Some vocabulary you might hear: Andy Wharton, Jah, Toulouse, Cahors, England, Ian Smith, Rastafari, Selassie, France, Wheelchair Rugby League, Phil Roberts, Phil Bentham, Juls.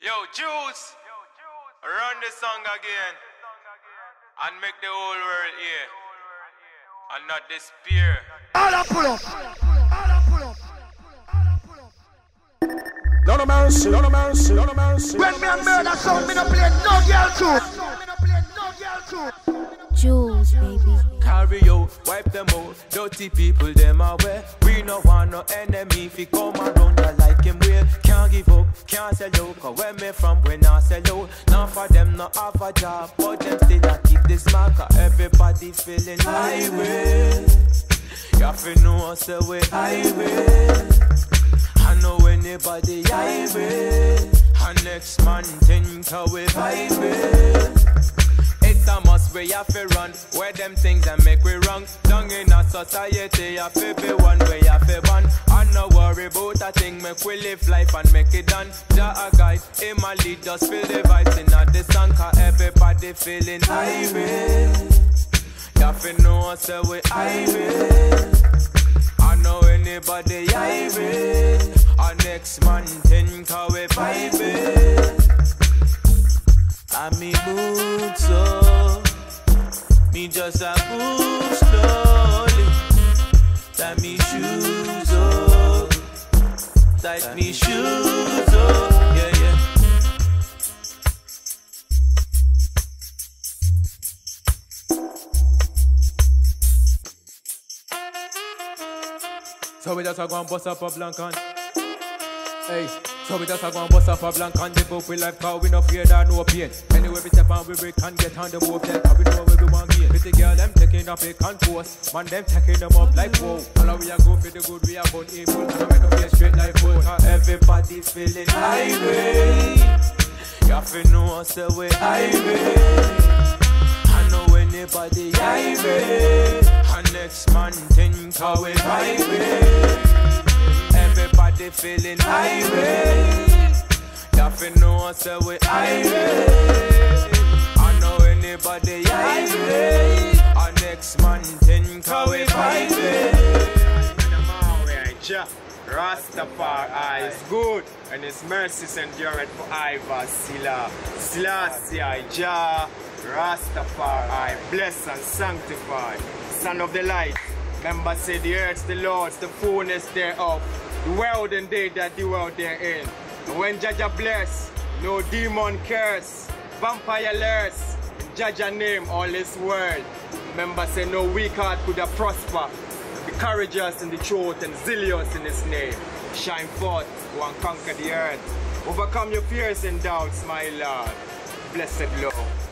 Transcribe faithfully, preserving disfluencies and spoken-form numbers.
Yo, Jules, run the song again and make the whole world hear and not despair. I'll pull up, I'll pull up, I'll pull up. Don't amount, don't amount, don't amount. When me and murder song, me no play no girl too. Me no play no girl too. Jules, baby. Carry out, wipe them out. Dirty people, them away. We no want no enemy. If he come around, I like him real. Can't give up, can't sell out. Cause where me from, when I sell out. None for them no have a job, but them still I keep this mark. Cause everybody feeling highway. You feel no say we highway. I know anybody highway. And next man think how we highway. I must we have to run, where them things that make we wrong. Down in a society, I feel be one way, I feel one. I no worry about a thing, make we live life and make it done. Jah a guide, in my lead, just feel the vibes in a the song. Cause everybody feeling highway. Ya feel no say we highway. I know anybody highway. Our next man think how we vibing. I me move so, me just a move slowly. That me shoes up, that me shoes up, yeah yeah. So we just a go and bust up a blank on. Hey. So we just a gon' bust off a blank and live up with life, cause we no fear that no pain. Anyway we step and we break and get on the move then, cause we know where we want gain. With the girl them taking up a concourse, man them taking them up like wow. All of we a go for the good, we a gun evil, and I make up a straight life goal. Cause everybody's feeling highway. Ya feel no say we highway. I know anybody highway. And next man think how we highway. Everybody feeling highway. Nothing no say we highway. I know anybody highway. Our next man think how we highway. Jah, Rastafari is good, and His mercies endureth forever. Sila, Selassie, Jah, Rastafari, bless and sanctify. Son of the light. Remember, say the earth's the Lord's, the fullness thereof, the world and they that the world therein. And when Jah Jah bless, no demon curse, vampire lurks, Jah Jah name all this world. Remember, say no weak heart could have prosper. Be courageous in the truth and zealous in His name. Shine forth, go and conquer the earth. Overcome your fears and doubts, my Lord. Blessed Lord.